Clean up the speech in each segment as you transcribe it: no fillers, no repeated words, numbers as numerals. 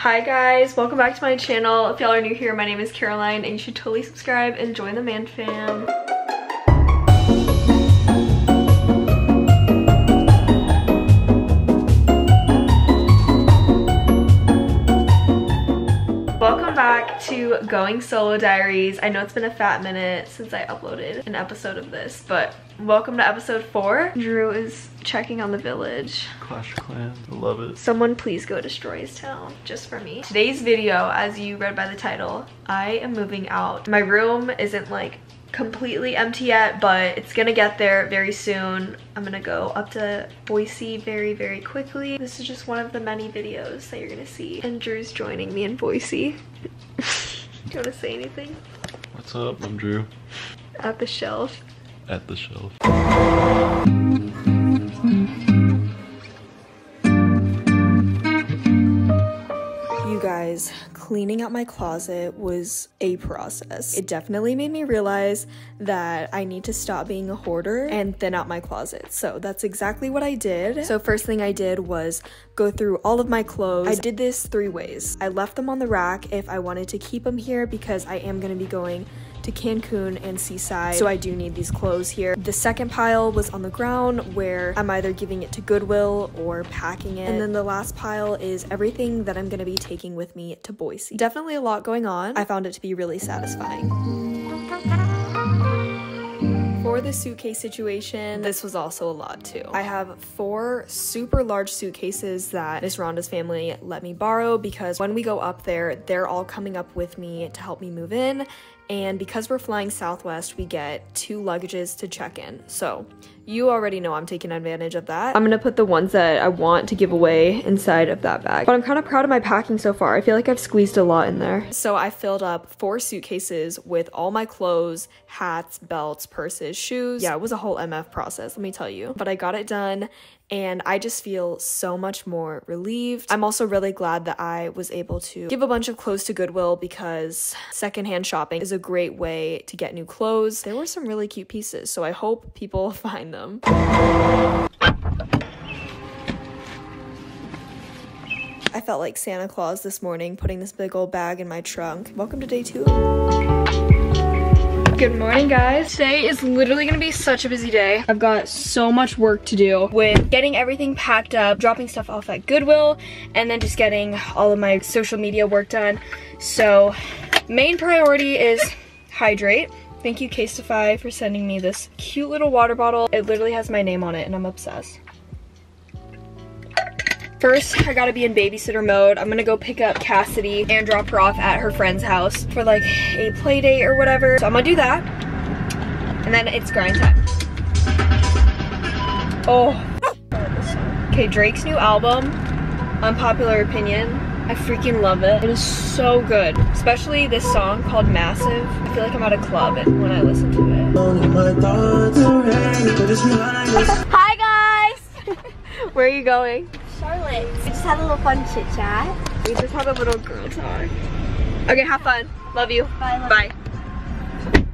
Hi guys, welcome back to my channel. If y'all are new here, my name is Caroline and you should totally subscribe and join the Man Fam. Welcome back to Going Solo Diaries. I know it's been a fat minute since I uploaded an episode of this, but welcome to episode 4. Drew is checking on the village. Clash Clan, I love it. Someone please go destroy his town, just for me. Today's video, as you read by the title, I am moving out. My room isn't like completely empty yet, but it's gonna get there very soon. I'm gonna go up to Boise very, very quickly. This is just one of the many videos that you're gonna see. And Drew's joining me in Boise. Do you wanna say anything? What's up, I'm Drew. At the shelf. At the shelf. You guys, cleaning out my closet was a process. It definitely made me realize that I need to stop being a hoarder and thin out my closet. So that's exactly what I did. So first thing I did was go through all of my clothes. I did this 3 ways. I left them on the rack if I wanted to keep them here because I am gonna be going to Cancun and Seaside, so I do need these clothes here. The second pile was on the ground where I'm either giving it to Goodwill or packing it. And then the last pile is everything that I'm gonna be taking with me to Boise. Definitely a lot going on. I found it to be really satisfying. For the suitcase situation, this was also a lot too. I have 4 super large suitcases that Miss Rhonda's family let me borrow because when we go up there, they're all coming up with me to help me move in. And because we're flying Southwest, we get 2 luggages to check in. So you already know I'm taking advantage of that. I'm gonna put the ones that I want to give away inside of that bag. But I'm kind of proud of my packing so far. I feel like I've squeezed a lot in there. So I filled up 4 suitcases with all my clothes, hats, belts, purses, shoes. Yeah, it was a whole MF process, let me tell you. But I got it done and I just feel so much more relieved. I'm also really glad that I was able to give a bunch of clothes to Goodwill because secondhand shopping is a great way to get new clothes. There were some really cute pieces, so I hope people find them. I felt like Santa Claus this morning putting this big old bag in my trunk. Welcome to day 2. Good morning, guys. Today is literally gonna be such a busy day. I've got so much work to do with getting everything packed up, dropping stuff off at Goodwill, and then just getting all of my social media work done. So, main priority is hydrate. Thank you, Casetify, for sending me this cute little water bottle. It literally has my name on it, and I'm obsessed. First, I gotta be in babysitter mode. I'm gonna go pick up Cassidy and drop her off at her friend's house for like a play date or whatever. So I'm gonna do that. And then it's grind time. Oh. Okay, Drake's new album, Unpopular Opinion. I freaking love it. It is so good. Especially this song called Massive. I feel like I'm at a club when I listen to it. Hi guys! Where are you going? Charlotte. We just had a little fun chit chat. We just had a little girl talk. Okay, have fun. Love you. Bye. Bye.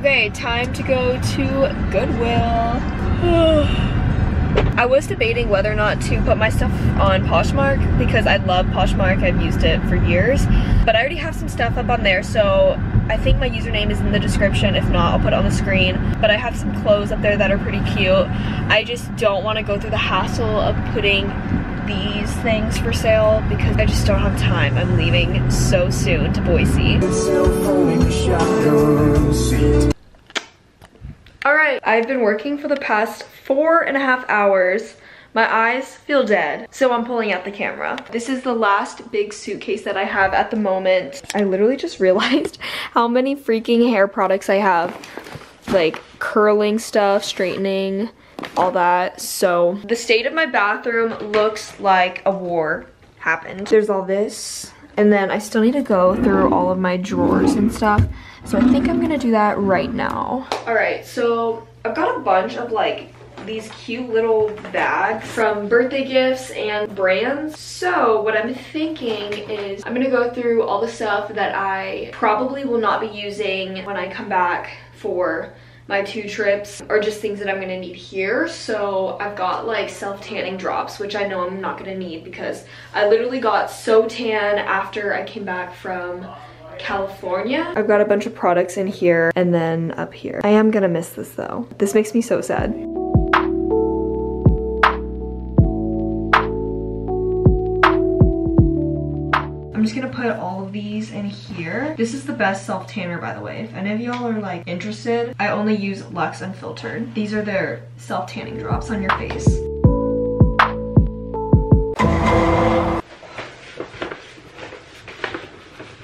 Okay, time to go to Goodwill. I was debating whether or not to put my stuff on Poshmark because I love Poshmark. I've used it for years, but I already have some stuff up on there, so I think my username is in the description. If not, I'll put it on the screen, but I have some clothes up there that are pretty cute. I just don't want to go through the hassle of putting these things for sale because I just don't have time. I'm leaving so soon to Boise. Alright, I've been working for the past 4.5 hours. My eyes feel dead, so I'm pulling out the camera. This is the last big suitcase that I have at the moment. I literally just realized how many freaking hair products I have. Like curling stuff, straightening, all that. So the state of my bathroom looks like a war happened. There's all this, and then I still need to go through all of my drawers and stuff, so I think I'm gonna do that right now. All right, so I've got a bunch of like these cute little bags from birthday gifts and brands. So what I'm thinking is I'm gonna go through all the stuff that I probably will not be using when I come back for my two trips are just things that I'm gonna need here. So I've got like self-tanning drops, which I know I'm not gonna need because I literally got so tan after I came back from California. I've got a bunch of products in here and then up here. I am gonna miss this though. This makes me so sad. I'm just gonna put all of these in here. This is the best self tanner, by the way. If any of y'all are like interested, I only use Lux Unfiltered. These are their self tanning drops on your face.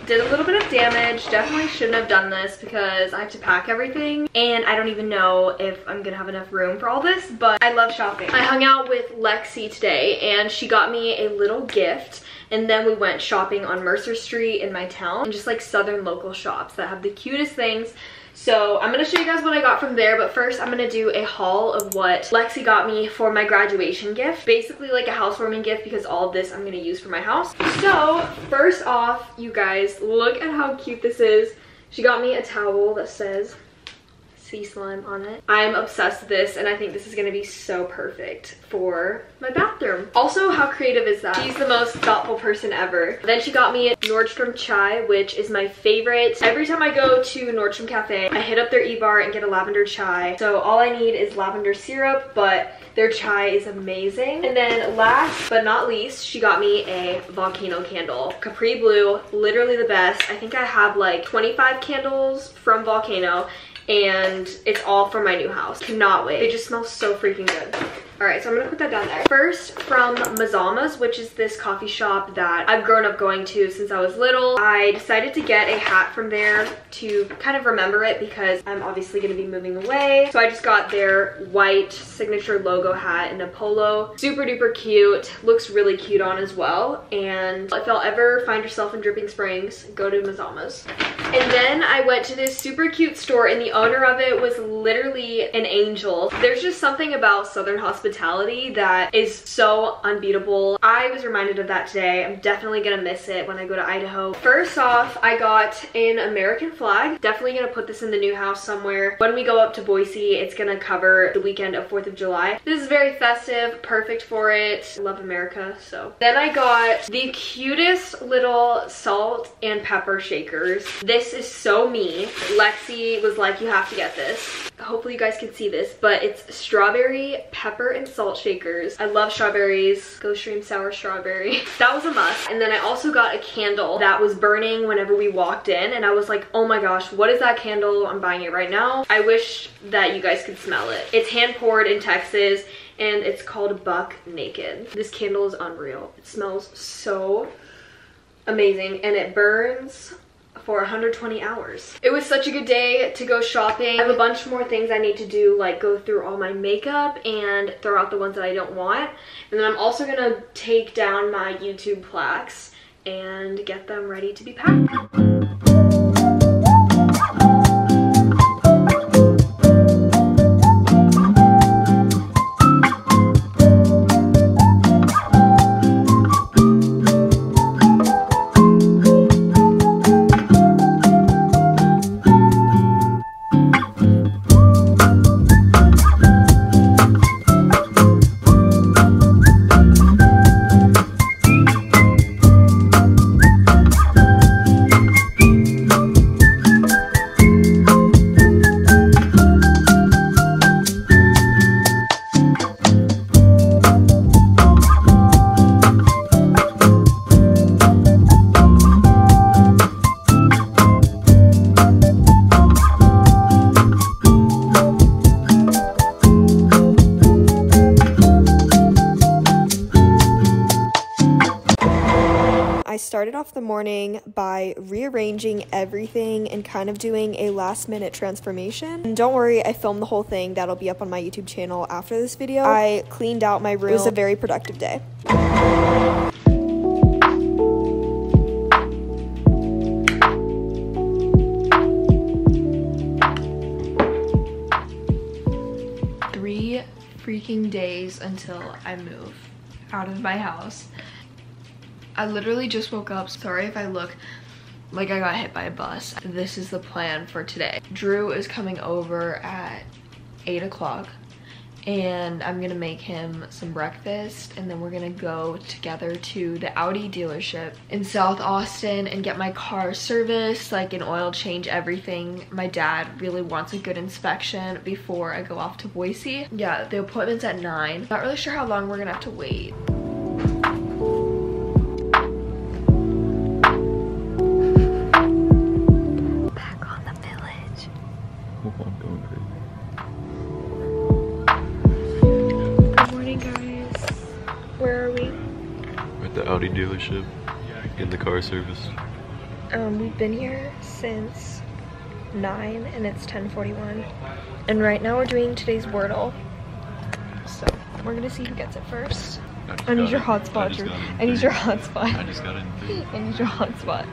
Did a little bit of damage. Definitely shouldn't have done this because I have to pack everything and I don't even know if I'm gonna have enough room for all this, but I love shopping. I hung out with Lexi today and she got me a little gift. And then we went shopping on Mercer Street in my town and just like southern local shops that have the cutest things. So I'm gonna show you guys what I got from there, but first I'm gonna do a haul of what Lexi got me for my graduation gift. Basically like a housewarming gift because all of this I'm gonna use for my house. So first off, you guys, look at how cute this is. She got me a towel that says sea slime on it. I'm obsessed with this and I think this is gonna be so perfect for my bathroom. Also, how creative is that? She's the most thoughtful person ever. Then she got me a Nordstrom chai, which is my favorite. Every time I go to Nordstrom Cafe, I hit up their e-bar and get a lavender chai. So all I need is lavender syrup, but their chai is amazing. And then last but not least, she got me a volcano candle. Capri Blue, literally the best. I think I have like 25 candles from Volcano and it's all for my new house. Cannot wait. They just smell so freaking good. All right, so I'm gonna put that down there. First, from Mazama's, which is this coffee shop that I've grown up going to since I was little. I decided to get a hat from there to kind of remember it because I'm obviously gonna be moving away. So I just got their white signature logo hat in a polo. Super duper cute, looks really cute on as well. And if y'all ever find yourself in Dripping Springs, go to Mazama's. And then I went to this super cute store and the owner of it was literally an angel. There's just something about Southern hospitality that is so unbeatable. I was reminded of that today. I'm definitely gonna miss it when I go to Idaho. First off, I got an American flag. Definitely gonna put this in the new house somewhere. When we go up to Boise, it's gonna cover the weekend of 4th of July. This is very festive, perfect for it. I love America, so. Then I got the cutest little salt and pepper shakers. This is so me. Lexi was like, you have to get this. Hopefully you guys can see this, but it's strawberry, pepper, and salt shakers. I love strawberries. Go stream sour strawberry. That was a must. And then I also got a candle that was burning whenever we walked in and I was like, oh my gosh, what is that candle? I'm buying it right now. I wish that you guys could smell it. It's hand poured in Texas and it's called Buck Naked. This candle is unreal. It smells so amazing and it burns for 120 hours. It was such a good day to go shopping. I have a bunch more things I need to do, like go through all my makeup and throw out the ones that I don't want. And then I'm also gonna take down my YouTube plaques and get them ready to be packed. Off the morning by rearranging everything and kind of doing a last minute transformation. And don't worry, I filmed the whole thing. That'll be up on my YouTube channel after this video. I cleaned out my room. It was a very productive day. Three freaking days until I move out of my house. I literally just woke up. Sorry if I look like I got hit by a bus. This is the plan for today. Drew is coming over at 8 o'clock and I'm gonna make him some breakfast and then we're gonna go together to the Audi dealership in South Austin and get my car serviced, like an oil change, everything. My dad really wants a good inspection before I go off to Boise. Yeah, the appointment's at 9. Not really sure how long we're gonna have to wait. Dealership, getting the car serviced. We've been here since 9 and it's 10:41 and right now we're doing today's Wordle, so we're gonna see who gets it first. I need your hotspot, Drew. I need your hotspot. I just got in. I need your hotspot.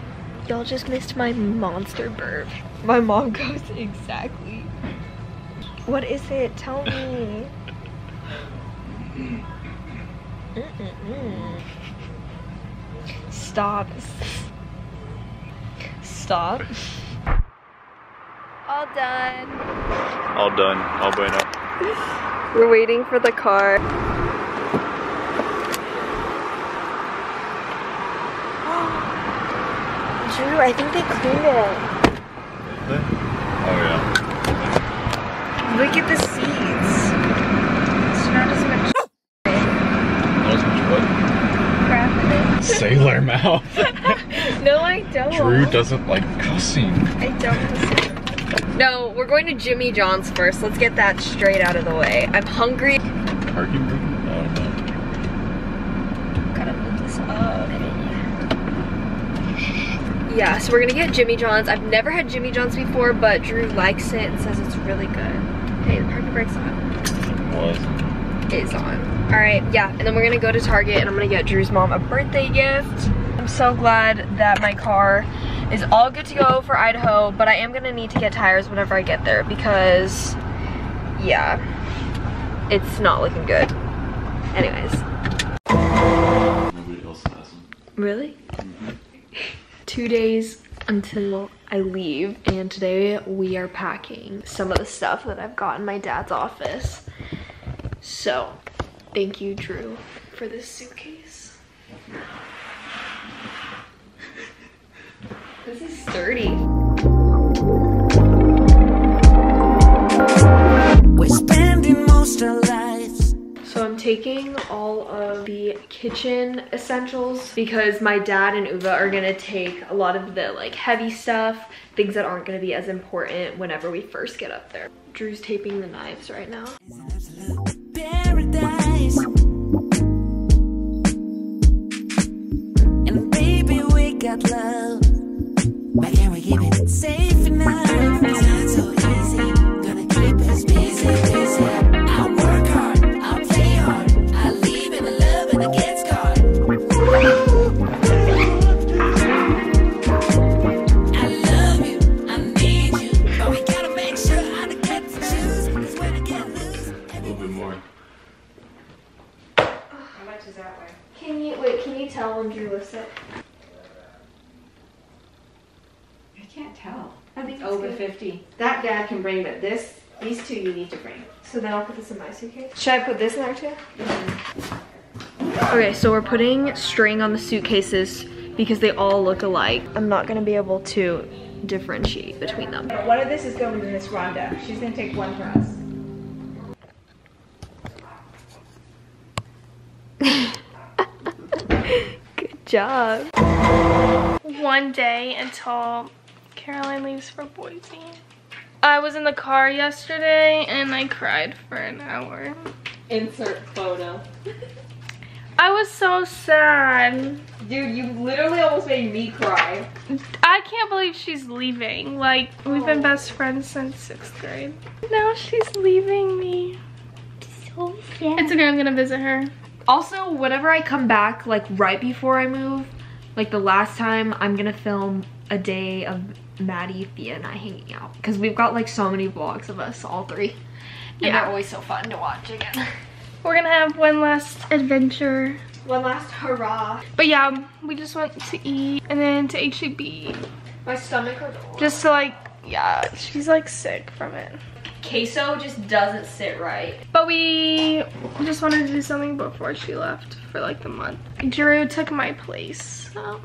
Y'all just missed my monster burp. My mom goes exactly. What is it? Tell me. Stop. Stop. All done. All done. All bueno. We're waiting for the car. Drew, I think they cleaned it. Did they? Oh yeah. Look at the seats. It's not as much. Not as much what? Sailor mouth. No, I don't. Drew doesn't like cussing. I don't. No, we're going to Jimmy John's first. Let's get that straight out of the way. I'm hungry. Are you? Oh, no. Gotta move this up. Yeah, so we're gonna get Jimmy John's. I've never had Jimmy John's before, but Drew likes it and says it's really good. Hey, the parking brake's on. It was. Is on. All right, yeah, and then we're gonna go to Target and I'm gonna get Drew's mom a birthday gift. I'm so glad that my car is all good to go for Idaho, but I am gonna need to get tires whenever I get there because, yeah, it's not looking good. Anyways. Nobody else has them. Really? Mm-hmm. 2 days until I leave, and today we are packing some of the stuff that I've got in my dad's office. So, thank you, Drew, for this suitcase. This is sturdy. We're spending most our lives. So I'm taking all of the kitchen essentials because my dad and Uva are gonna take a lot of the like heavy stuff, things that aren't gonna be as important whenever we first get up there. Drew's taping the knives right now. And baby, we got love. Why can't we keep it safe enough? It's not so easy. Gonna keep us busy, busy. I work hard, I play hard. I leave in the love and it gets caught. I love you, I need you, but we gotta make sure I don't get to choose. It's when it gets loose. A little bit more. Is that way? Can you tell when Drew lifts it? I can't tell. I think it's over good. 50. That dad can bring, but this, these two you need to bring. So then I'll put this in my suitcase. Should I put this in there too? Mm-hmm. Okay, so we're putting string on the suitcases because they all look alike. I'm not gonna be able to differentiate between them. One of this is going to Miss Rhonda. She's gonna take one for us. Good job. 1 day until Caroline leaves for Boise. I was in the car yesterday and I cried for an hour. Insert photo. I was so sad. Dude, you literally almost made me cry. I can't believe she's leaving. Like, we've been best friends since 6th grade. Now she's leaving me. So sad. It's okay, I'm gonna visit her. Also, whenever I come back, like right before I move, like the last time, I'm gonna film a day of Maddie, Thea, and I hanging out. Because we've got like so many vlogs of us, all three. Yeah. And they're always so fun to watch again. We're gonna have one last adventure. One last hurrah. But yeah, we just went to eat and then to HEB. My stomach hurts. Just like, yeah, she's like sick from it. Queso just doesn't sit right. But we just wanted to do something before she left for like the month. Drew took my place, so.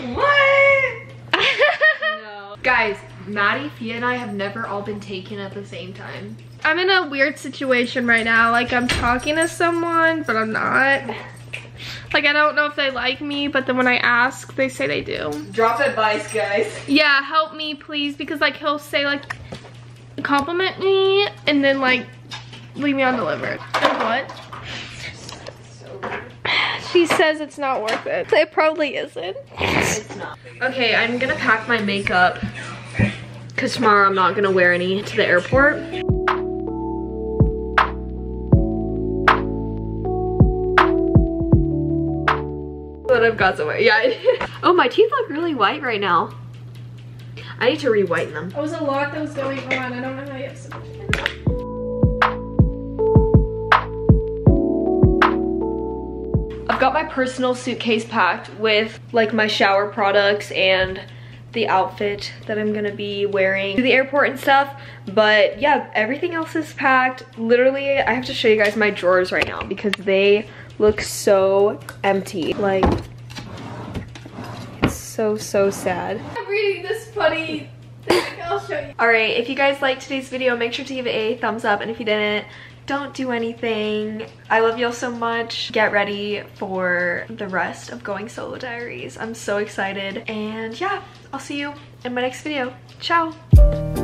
What? No. Guys, Maddie, Fia, and I have never all been taken at the same time. I'm in a weird situation right now. Like, I'm talking to someone, but I'm not. Like, I don't know if they like me, but then when I ask, they say they do. Drop advice, guys. Yeah, help me, please. Because, like, he'll say, like, compliment me, and then, like, leave me undelivered. Like, what? She says it's not worth it. It probably isn't. It's not. Okay, I'm gonna pack my makeup because tomorrow I'm not gonna wear any to the airport. But I've got somewhere. Yeah. Oh, my teeth look really white right now. I need to re-whiten them. It was a lot that was going on. I don't know how you have so much. Got my personal suitcase packed with like my shower products and the outfit that I'm gonna be wearing to the airport and stuff, but yeah, everything else is packed. Literally, I have to show you guys my drawers right now because they look so empty. Like, it's so sad. I'm reading this funny thing, I'll show you. Alright, if you guys liked today's video, make sure to give it a thumbs up, and if you didn't, don't do anything. I love y'all so much. Get ready for the rest of Going Solo Diaries. I'm so excited. And yeah, I'll see you in my next video. Ciao.